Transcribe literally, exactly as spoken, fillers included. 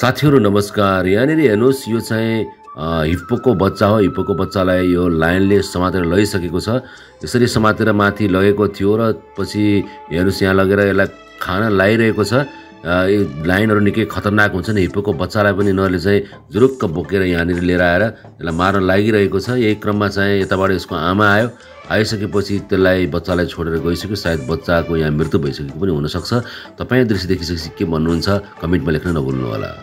साथीहरु नमस्कार। यहाँ हेर्नुस् यो चाहिँ हिप्पोको बच्चा हो। हिप्पोको बच्चालाई यो लायनले समातेर लगिसकेको छ। यसरी समातेर माथि लगेको थियो र पछि हेर्नुस् यहाँ लगेर यसलाई खान लागिरहेको छ। यो लायनहरु निकै खतरनाक हुन्छन्। हिप्पोको बच्चालाई पनि नरले चाहिँ जुरुक्क बोकेर यहाँनिर लिएर आएर यसलाई मार्न लागिरहेको छ। यही क्रममा चाहिँ यताबाट यसको आमा आयो। आइसकेपछि त्यसलाई बच्चालाई छोडेर गइसक्यो। सायद बच्चाको यहाँ मृत्यु भइसकेको पनि हुनसक्छ। तपाईँ दृश्य देखिसकेपछि के भन्नुहुन्छ कमेन्टमा लेख्न नभुल्नुहोला।